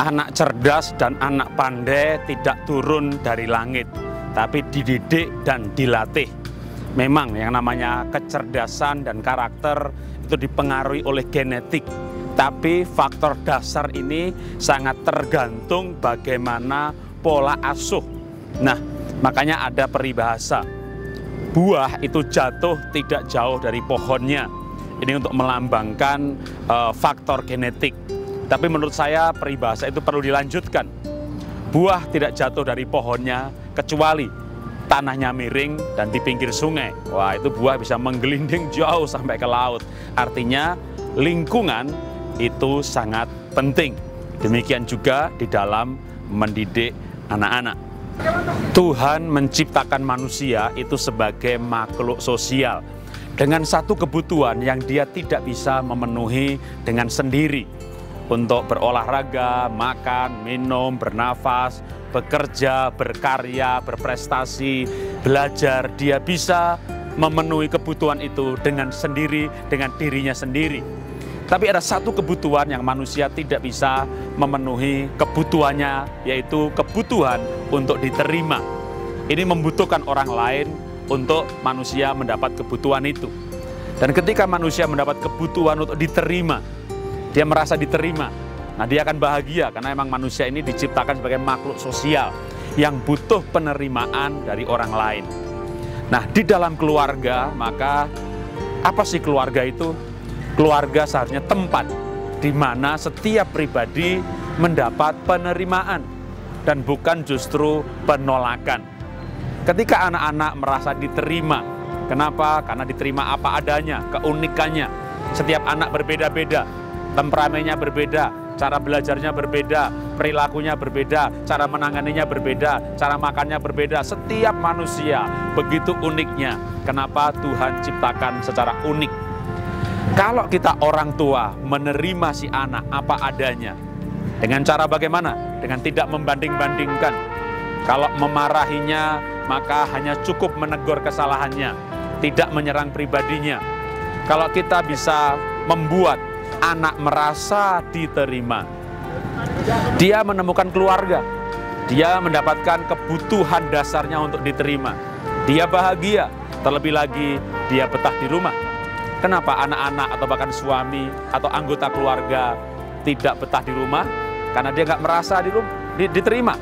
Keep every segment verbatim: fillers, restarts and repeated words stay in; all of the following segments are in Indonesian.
Anak cerdas dan anak pandai tidak turun dari langit, tapi dididik dan dilatih. Memang yang namanya kecerdasan dan karakter itu dipengaruhi oleh genetik, tapi faktor dasar ini sangat tergantung bagaimana pola asuh. Nah, makanya ada peribahasa, buah itu jatuh tidak jauh dari pohonnya. Ini untuk melambangkan uh, faktor genetik. Tapi menurut saya peribahasa itu perlu dilanjutkan. Buah tidak jatuh dari pohonnya kecuali tanahnya miring dan di pinggir sungai. Wah, itu buah bisa menggelinding jauh sampai ke laut. Artinya lingkungan itu sangat penting. Demikian juga di dalam mendidik anak-anak. Tuhan menciptakan manusia itu sebagai makhluk sosial dengan satu kebutuhan yang dia tidak bisa memenuhi dengan sendiri. Untuk berolahraga, makan, minum, bernafas, bekerja, berkarya, berprestasi, belajar, dia bisa memenuhi kebutuhan itu dengan sendiri, dengan dirinya sendiri. Tapi ada satu kebutuhan yang manusia tidak bisa memenuhi kebutuhannya, yaitu kebutuhan untuk diterima. Ini membutuhkan orang lain untuk manusia mendapat kebutuhan itu. Dan ketika manusia mendapat kebutuhan untuk diterima, dia merasa diterima, nah dia akan bahagia karena memang manusia ini diciptakan sebagai makhluk sosial yang butuh penerimaan dari orang lain. Nah, di dalam keluarga, maka apa sih keluarga itu? Keluarga seharusnya tempat di mana setiap pribadi mendapat penerimaan dan bukan justru penolakan. Ketika anak-anak merasa diterima, kenapa? Karena diterima apa adanya, keunikannya. Setiap anak berbeda-beda. Temperamennya berbeda, cara belajarnya berbeda, perilakunya berbeda, cara menanganinya berbeda, cara makannya berbeda. Setiap manusia begitu uniknya. Kenapa Tuhan ciptakan secara unik? Kalau kita orang tua menerima si anak apa adanya, dengan cara bagaimana? Dengan tidak membanding-bandingkan. Kalau memarahinya, maka hanya cukup menegur kesalahannya, tidak menyerang pribadinya. Kalau kita bisa membuat anak merasa diterima, dia menemukan keluarga, dia mendapatkan kebutuhan dasarnya untuk diterima, dia bahagia, terlebih lagi dia betah di rumah. Kenapa anak-anak atau bahkan suami atau anggota keluarga tidak betah di rumah? Karena dia nggak merasa di rumah, diterima,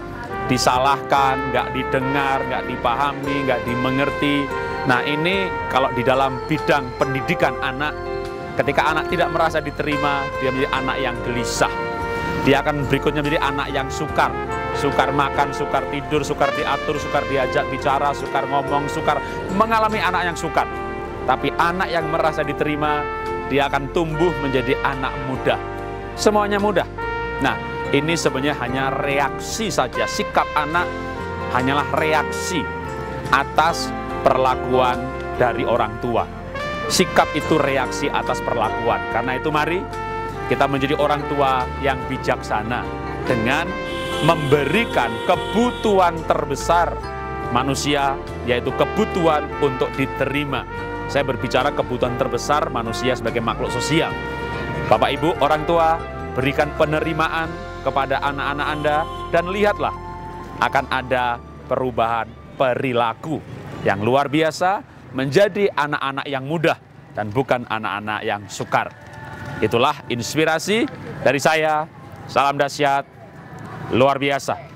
disalahkan, nggak didengar, nggak dipahami, nggak dimengerti. Nah, ini kalau di dalam bidang pendidikan anak, ketika anak tidak merasa diterima, dia menjadi anak yang gelisah. Dia akan berikutnya menjadi anak yang sukar. Sukar makan, sukar tidur, sukar diatur, sukar diajak bicara, sukar ngomong, sukar mengalami anak yang sukar. Tapi anak yang merasa diterima, dia akan tumbuh menjadi anak muda. Semuanya mudah. Nah, ini sebenarnya hanya reaksi saja. Sikap anak hanyalah reaksi atas perlakuan dari orang tua. Sikap itu reaksi atas perlakuan. Karena itu mari kita menjadi orang tua yang bijaksana dengan memberikan kebutuhan terbesar manusia, yaitu kebutuhan untuk diterima. Saya berbicara kebutuhan terbesar manusia sebagai makhluk sosial. Bapak, Ibu, orang tua, berikan penerimaan kepada anak-anak Anda dan lihatlah akan ada perubahan perilaku yang luar biasa, menjadi anak-anak yang mudah dan bukan anak-anak yang sukar. Itulah inspirasi dari saya. Salam dahsyat, luar biasa.